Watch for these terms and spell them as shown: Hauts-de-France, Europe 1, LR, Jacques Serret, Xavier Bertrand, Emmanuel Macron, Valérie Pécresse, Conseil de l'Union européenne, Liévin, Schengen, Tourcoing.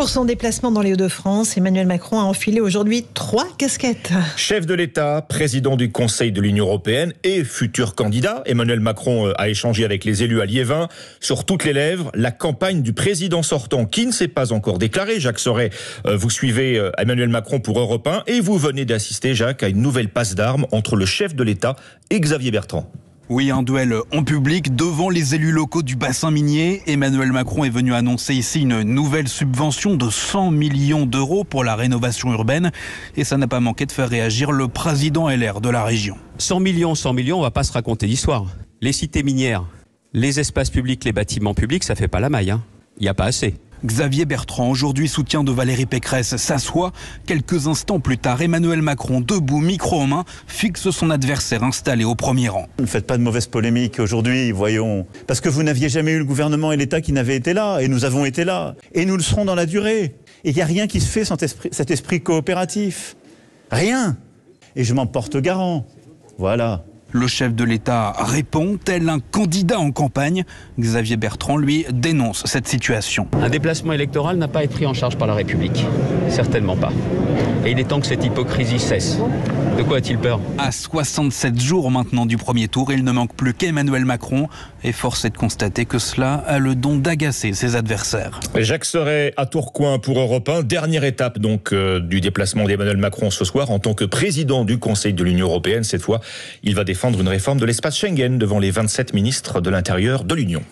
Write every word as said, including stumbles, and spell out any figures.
Pour son déplacement dans les Hauts-de-France, Emmanuel Macron a enfilé aujourd'hui trois casquettes. Chef de l'État, président du Conseil de l'Union européenne et futur candidat, Emmanuel Macron a échangé avec les élus à Liévin. Sur toutes les lèvres, la campagne du président sortant qui ne s'est pas encore déclaré. Jacques Serret, vous suivez Emmanuel Macron pour Europe un et vous venez d'assister, Jacques, à une nouvelle passe d'armes entre le chef de l'État et Xavier Bertrand. Oui, un duel en public devant les élus locaux du bassin minier. Emmanuel Macron est venu annoncer ici une nouvelle subvention de cent millions d'euros pour la rénovation urbaine. Et ça n'a pas manqué de faire réagir le président L R de la région. cent millions, cent millions, on ne va pas se raconter d'histoire. Les cités minières, les espaces publics, les bâtiments publics, ça ne fait pas la maille, hein. Il n'y a pas assez. Xavier Bertrand, aujourd'hui soutien de Valérie Pécresse, s'assoit. Quelques instants plus tard, Emmanuel Macron, debout, micro en main, fixe son adversaire installé au premier rang. Ne faites pas de mauvaise polémique aujourd'hui, voyons. Parce que vous n'aviez jamais eu le gouvernement et l'État qui n'avaient été là, et nous avons été là. Et nous le serons dans la durée. Et il n'y a rien qui se fait sans esprit, cet esprit coopératif. Rien. Et je m'en porte garant. Voilà. Le chef de l'État répond, tel un candidat en campagne. Xavier Bertrand, lui, dénonce cette situation. Un déplacement électoral n'a pas été pris en charge par la République. Certainement pas. Et il est temps que cette hypocrisie cesse. De quoi a-t-il peur? À soixante-sept jours maintenant du premier tour, il ne manque plus qu'Emmanuel Macron. Et force est de constater que cela a le don d'agacer ses adversaires. Jacques Serret à Tourcoing pour Europe un. Dernière étape donc euh, du déplacement d'Emmanuel Macron ce soir en tant que président du Conseil de l'Union européenne. Cette fois, il va défendre une réforme de l'espace Schengen devant les vingt-sept ministres de l'Intérieur de l'Union.